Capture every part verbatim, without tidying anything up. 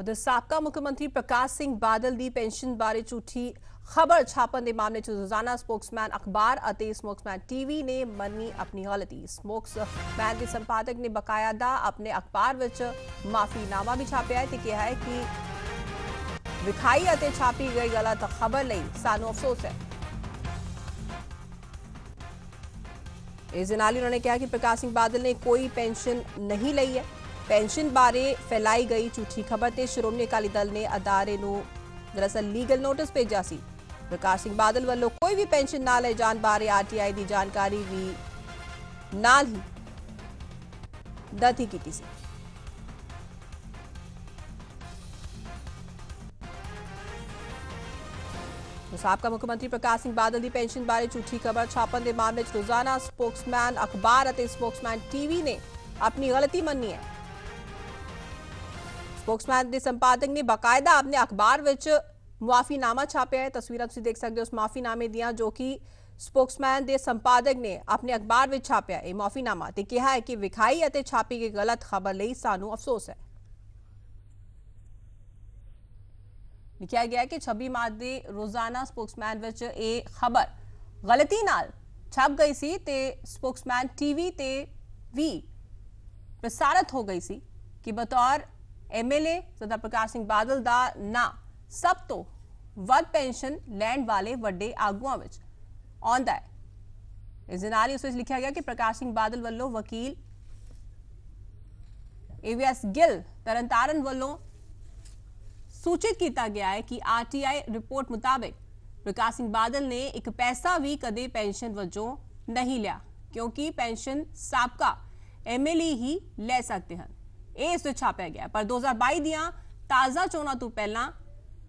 उधर साबका मुख्यमंत्री प्रकाश सिंह बादल की पेंशन बारे झूठी खबर छापन के मामले च रोज़ाना स्पोक्समैन अखबार अते स्पोक्समैन टीवी ने मनी अपनी गलती। स्पोक्समैन के संपादक ने बकायदा अपने अखबार विच माफीनामा भी छापया है, कहा है कि विखाई अते छापी गई गलत खबर लई सानू अफसोस है। इस नाल उन्होंने कहा कि प्रकाश सिंह बादल ने कोई पेंशन नहीं ली है। पेंशन बारे फैलाई गई झूठी खबर से शिरोमणी अकाली दल ने अदारे नू दरअसल लीगल नोटिस भेजा सी। प्रकाश सिंह बादल वालों कोई भी पेंशन ना ले जान बारे आर टी आई की जानकारी भी नाल ही दती की सी। साबका मुख्यमंत्री प्रकाश सिंह बादल की पेंशन बारे झूठी खबर छापन के मामले च रोज़ाना स्पोक्समैन अखबार अते स्पोक्समैन टीवी ने अपनी गलती मन्नी है। स्पोक्समैन के संपादक ने बाकायदा अपने अखबार विच माफीनामा छापया है। तस्वीर तुसीं देख सकते हो उस माफीनामे दियां जो कि स्पोक्समैन के संपादक ने अपने अखबार विच छापया है। यह माफीनामा ते कहा है कि विखाई अते छापी गई गलत खबर लई सानू अफसोस है। लिखा गया कि छब्बी मार्च की रोज़ाना स्पोक्समैन विच ये खबर गलती नाल छप गई सी ते स्पोक्समैन टीवी ते भी प्रसारित हो गई सी कि बतौर M L A Sardar Prakash Singh Badal दा ना सब तो वध पेंशन लैंड वाले वड्डे आगुआं विच आंदा है। इस दिन ही उस विच लिखा गया कि प्रकाश सिंह बादल वालों वकील A V S Gill Tarn Taran वालों सूचित किया गया है कि आरटीआई रिपोर्ट मुताबिक प्रकाश सिंह बादल ने एक पैसा भी कदे पेंशन वजों नहीं लिया, क्योंकि पेंशन साबका एमएलए ही ले सकते हैं। यह इस छापया गया पर दो हज़ार बाई दियां ताज़ा चोणां तों पहलां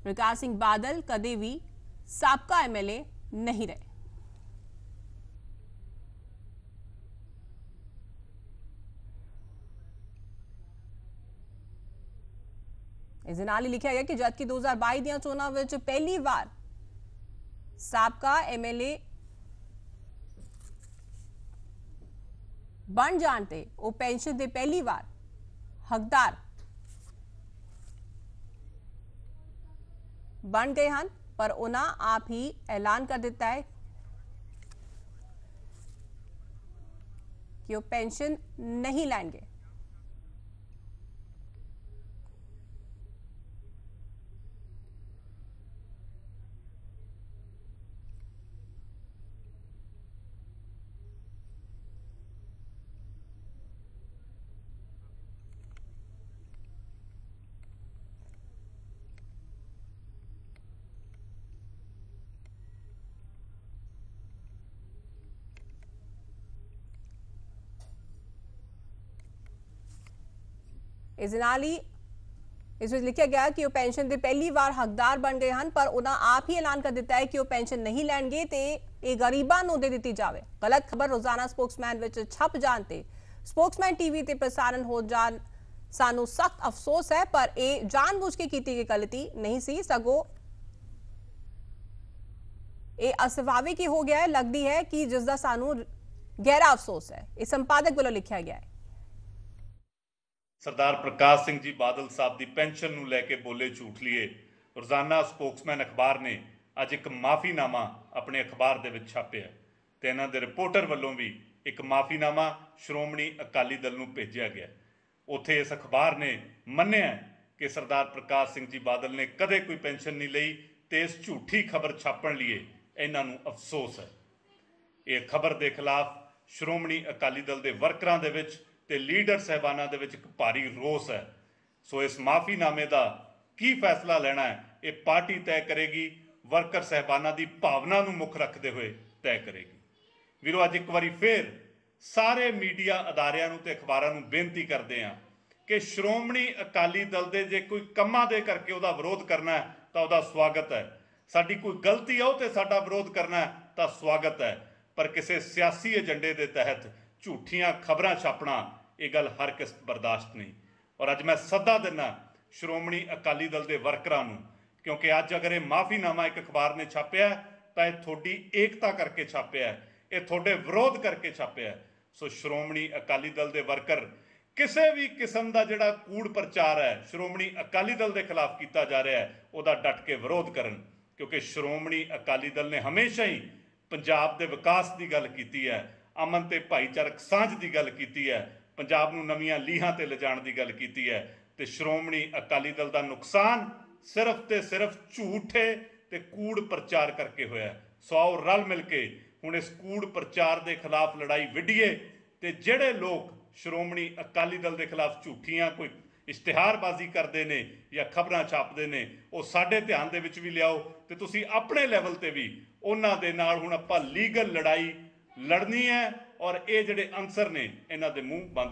प्रकाश सिंह बादल कदे भी साबका एमएलए नहीं रहे। जिनाली लिखा गया कि जद कि दो हज़ार बाई दियां चोणां विच पहली बार साबका एमएलए बन जानते ओ पेंशन दे पहली बार हकदार बन गए हैं, पर उन्हां आप ही ऐलान कर दिता है कि वो पेंशन नहीं लेंगे। इस नाली इस विच लिखा गया कि वो पेंशन के पहली बार हकदार बन गए हैं, पर उन्हें आप ही ऐलान कर दिता है कि वो पेंशन नहीं लैणगे ते ये गरीबां नूं दे दित्ती जावे। गलत खबर रोज़ाना स्पोक्समैन विच छप जानते स्पोक्समैन टीवी ते प्रसारण हो जान सानू सख्त अफसोस है, पर यह जानबूझ के कीती गई गलती नहीं सी, सगों ये असवावे की हो गया है। लगती है कि जिसका सानू गहरा अफसोस है। इस संपादक वालों लिखा गया है सरदार प्रकाश सिंह जी बादल साहब की पेनशन नूं लैके बोले झूठ लिए। रोज़ाना स्पोक्समैन अखबार ने अज एक माफ़ीनामा अपने अखबार दे विच छापिया ते इन्हां दे रिपोर्टर वल्लों भी एक माफ़ीनामा शिरोमणी अकाली दल नूं भेजिया गया। उत्थे इस अखबार ने मन्निया कि सरदार प्रकाश सिंह जी बादल ने कदे कोई पेनशन नहीं लई ते इस झूठी खबर छापण लिए इन्हां नूं अफसोस है। इह खबर दे खिलाफ शिरोमणी अकाली दल दे वर्करां दे विच ते लीडर साहबाना दे विच भारी रोस है। सो इस माफीनामे का की फैसला लेना है ये पार्टी तय करेगी, वर्कर साहबाना की भावना नूं मुख रखते हुए तय करेगी। वीरो अज एक बार फिर सारे मीडिया अदारियां नूं ते अखबारां नूं बेनती करते हैं कि श्रोमणी अकाली दल दे जे कोई कम्मां दे करके उहदा विरोध करना है तो उहदा स्वागत है, साडी कोई गलती है तो साडा विरोध करना है तो स्वागत है, पर किसी सियासी एजेंडे के तहत झूठियां खबरां छापना ये गल हर किस बर्दाश्त नहीं। और अज मैं सदा दिना श्रोमणी अकाली दल के वर्करां नूं, क्योंकि अज अगर यह माफ़ीनामा एक अखबार ने छापिया तो यह थोड़ी एकता करके छापिया, ये थोड़े विरोध करके छापिया। सो श्रोमणी अकाली दल के वर्कर किसी भी किस्म का जिहड़ा कूड़ प्रचार है शिरोमणी अकाली दल के खिलाफ किया जा रहा है वह डट के विरोध करन, क्योंकि शिरोमणी अकाली दल ने हमेशा ही पंजाब के विकास की गल की है, अमन ते भाईचारक सांझ की गल की है, पंजाब नूं नवीं लीहां ते लिजाण की गल की है। तो शिरोमणी अकाली दल का नुकसान सिर्फ तो सिर्फ झूठे ते कूड़ प्रचार करके होया। सौ रल मिल के हुण इस कूड़ प्रचार के खिलाफ लड़ाई विढीए ते जिहड़े लोग शिरोमणी अकाली दल के खिलाफ झूठियां कोई इश्तिहारबाजी करते हैं या खबरां छापते हैं वो साडे ध्यान दे विच भी लियाओ ते तुसीं अपने लैवल ते भी उन्हां दे नाल हुण आपां लीगल लड़ाई लड़नी है और ये जिहड़े अंसर ने इन्हां दे मूँह बंद